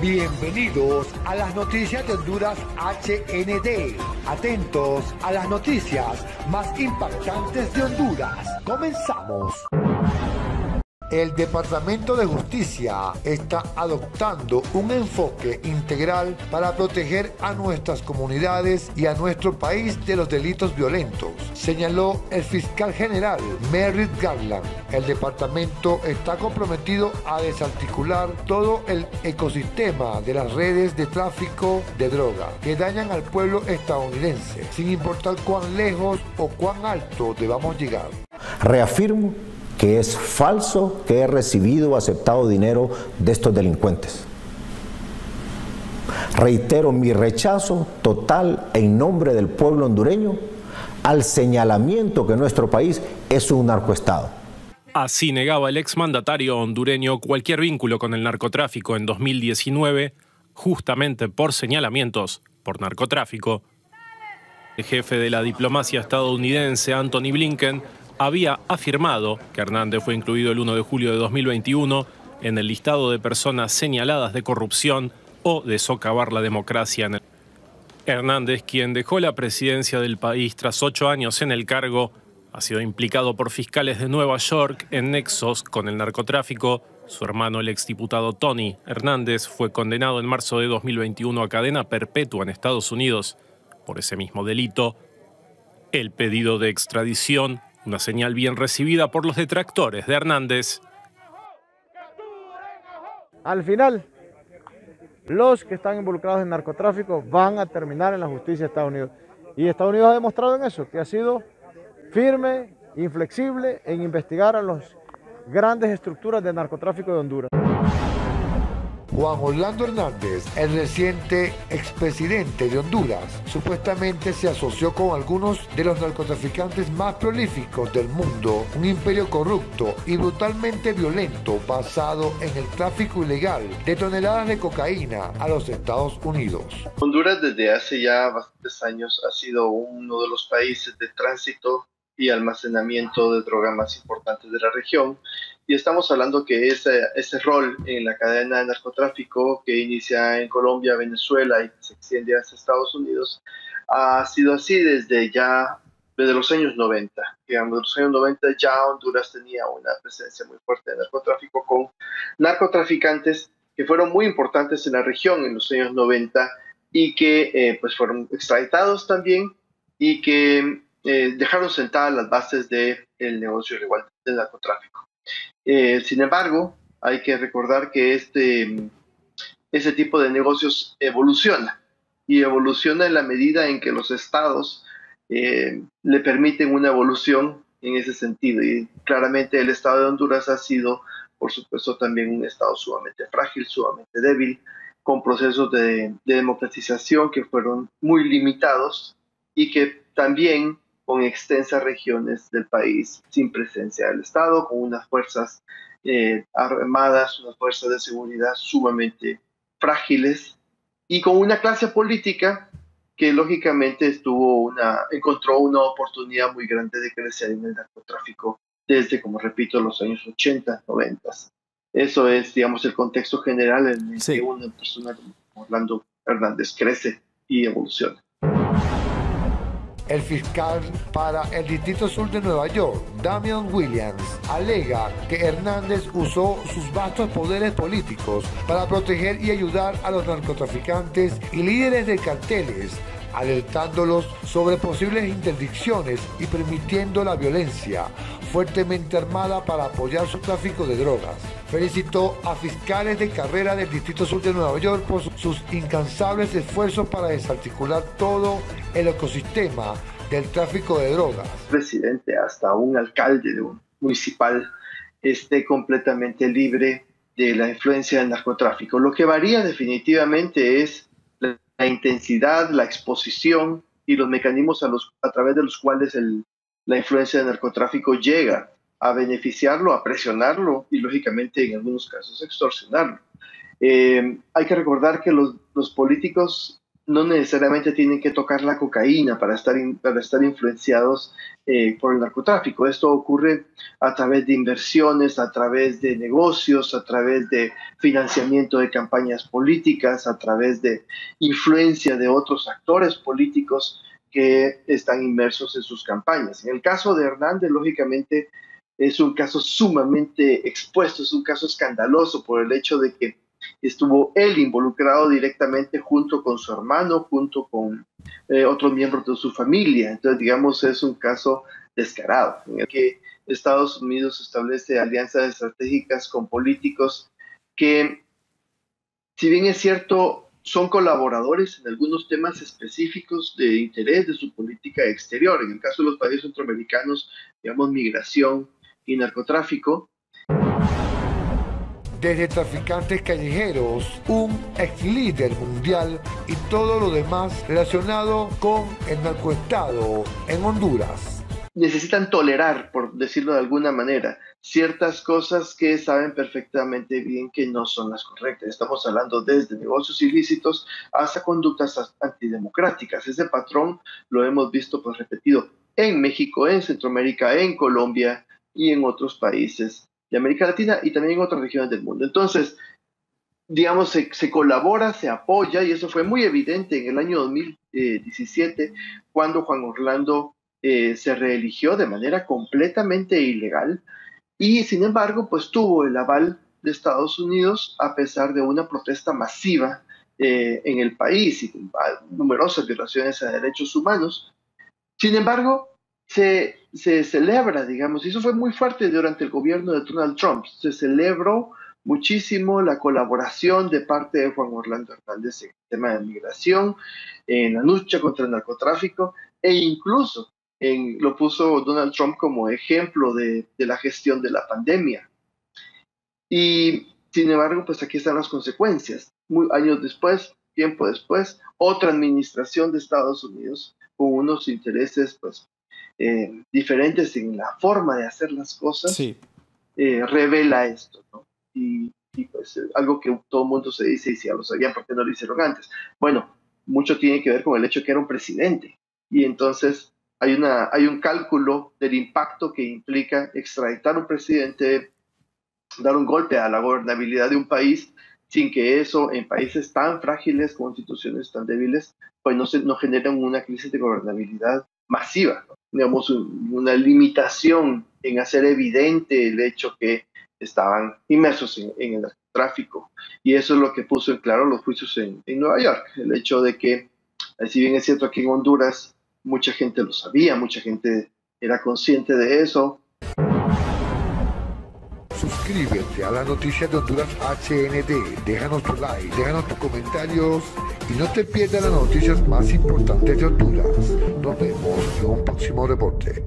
Bienvenidos a las noticias de Honduras HND. Atentos a las noticias más impactantes de Honduras. Comenzamos. El Departamento de Justicia está adoptando un enfoque integral para proteger a nuestras comunidades y a nuestro país de los delitos violentos, señaló el fiscal general Merrick Garland. El departamento está comprometido a desarticular todo el ecosistema de las redes de tráfico de droga que dañan al pueblo estadounidense, sin importar cuán lejos o cuán alto debamos llegar. Reafirmo que es falso que he recibido o aceptado dinero de estos delincuentes. Reitero mi rechazo total en nombre del pueblo hondureño al señalamiento que nuestro país es un narcoestado. Así negaba el exmandatario hondureño cualquier vínculo con el narcotráfico en 2019, justamente por señalamientos por narcotráfico. El jefe de la diplomacia estadounidense, Anthony Blinken, había afirmado que Hernández fue incluido el 1 de julio de 2021 en el listado de personas señaladas de corrupción o de socavar la democracia en el país. Hernández, quien dejó la presidencia del país tras 8 años en el cargo, ha sido implicado por fiscales de Nueva York en nexos con el narcotráfico. Su hermano, el exdiputado Tony Hernández, fue condenado en marzo de 2021 a cadena perpetua en Estados Unidos por ese mismo delito. El pedido de extradición, una señal bien recibida por los detractores de Hernández. Al final, los que están involucrados en narcotráfico van a terminar en la justicia de Estados Unidos. Y Estados Unidos ha demostrado en eso, que ha sido firme, inflexible en investigar a las grandes estructuras de narcotráfico de Honduras. Juan Orlando Hernández, el reciente expresidente de Honduras, supuestamente se asoció con algunos de los narcotraficantes más prolíficos del mundo, un imperio corrupto y brutalmente violento basado en el tráfico ilegal de toneladas de cocaína a los Estados Unidos. Honduras desde hace ya bastantes años ha sido uno de los países de tránsito y almacenamiento de drogas más importantes de la región. Y estamos hablando que ese rol en la cadena de narcotráfico que inicia en Colombia, Venezuela y que se extiende hacia Estados Unidos ha sido así desde los años 90. Digamos, desde los años 90 ya Honduras tenía una presencia muy fuerte de narcotráfico con narcotraficantes que fueron muy importantes en la región en los años 90 y que pues fueron extraditados también y que dejaron sentadas las bases del negocio ilegal del narcotráfico. Sin embargo, hay que recordar que ese tipo de negocios evoluciona y evoluciona en la medida en que los estados le permiten una evolución en ese sentido, y claramente el estado de Honduras ha sido, por supuesto, también un estado sumamente frágil, sumamente débil, con procesos de democratización que fueron muy limitados y que también con extensas regiones del país sin presencia del Estado, con unas fuerzas armadas, unas fuerzas de seguridad sumamente frágiles y con una clase política que lógicamente encontró una oportunidad muy grande de crecer en el narcotráfico desde, como repito, los años 80, 90. Eso es, digamos, el contexto general en el que una persona como Orlando Hernández crece y evoluciona. El fiscal para el Distrito Sur de Nueva York, Damian Williams, alega que Hernández usó sus vastos poderes políticos para proteger y ayudar a los narcotraficantes y líderes de carteles, alertándolos sobre posibles interdicciones y permitiendo la violencia fuertemente armada para apoyar su tráfico de drogas. Felicitó a fiscales de carrera del Distrito Sur de Nueva York por sus incansables esfuerzos para desarticular todo el ecosistema del tráfico de drogas. Presidente, hasta un alcalde de un municipal esté completamente libre de la influencia del narcotráfico. Lo que varía definitivamente es la intensidad, la exposición y los mecanismos a través de los cuales la influencia del narcotráfico llega a beneficiarlo, a presionarlo y lógicamente en algunos casos extorsionarlo. Hay que recordar que los políticos no necesariamente tienen que tocar la cocaína para estar influenciados por el narcotráfico. Esto ocurre a través de inversiones, a través de negocios, a través de financiamiento de campañas políticas, a través de influencia de otros actores políticos que están inmersos en sus campañas. En el caso de Hernández, lógicamente, es un caso sumamente expuesto, es un caso escandaloso por el hecho de que estuvo él involucrado directamente junto con su hermano, junto con otros miembros de su familia. Entonces, digamos, es un caso descarado en el que Estados Unidos establece alianzas estratégicas con políticos que, si bien es cierto, son colaboradores en algunos temas específicos de interés de su política exterior. En el caso de los países centroamericanos, digamos, migración y narcotráfico. Desde traficantes callejeros, un ex líder mundial y todo lo demás relacionado con el narcoestado en Honduras. Necesitan tolerar, por decirlo de alguna manera, ciertas cosas que saben perfectamente bien que no son las correctas. Estamos hablando desde negocios ilícitos hasta conductas antidemocráticas. Ese patrón lo hemos visto pues repetido en México, en Centroamérica, en Colombia y en otros países de América Latina y también en otras regiones del mundo. Entonces, digamos, se colabora, se apoya, y eso fue muy evidente en el año 2017, cuando Juan Orlando se reeligió de manera completamente ilegal y, sin embargo, pues tuvo el aval de Estados Unidos a pesar de una protesta masiva en el país y numerosas violaciones a derechos humanos. Sin embargo, se celebra, digamos, y eso fue muy fuerte durante el gobierno de Donald Trump, se celebró muchísimo la colaboración de parte de Juan Orlando Hernández en el tema de migración, en la lucha contra el narcotráfico, e incluso lo puso Donald Trump como ejemplo de la gestión de la pandemia. Y, sin embargo, pues aquí están las consecuencias. Años después, tiempo después, otra administración de Estados Unidos con unos intereses, pues, diferentes en la forma de hacer las cosas, sí, revela esto, ¿no? Y pues algo que todo el mundo se dice, y si ya lo sabían, ¿por qué no lo hicieron antes? Bueno, mucho tiene que ver con el hecho que era un presidente, y entonces hay un cálculo del impacto que implica extraditar a un presidente, dar un golpe a la gobernabilidad de un país, sin que eso, en países tan frágiles, con instituciones tan débiles, pues no generan una crisis de gobernabilidad masiva, ¿no? Digamos, una limitación en hacer evidente el hecho que estaban inmersos en el narcotráfico. Y eso es lo que puso en claro los juicios en Nueva York. El hecho de que, si bien es cierto que en Honduras mucha gente lo sabía, mucha gente era consciente de eso. Suscríbete a la noticia de Honduras HND, déjanos tu like, déjanos tus comentarios y no te pierdas las noticias más importantes de Honduras. Nos vemos en un próximo reporte.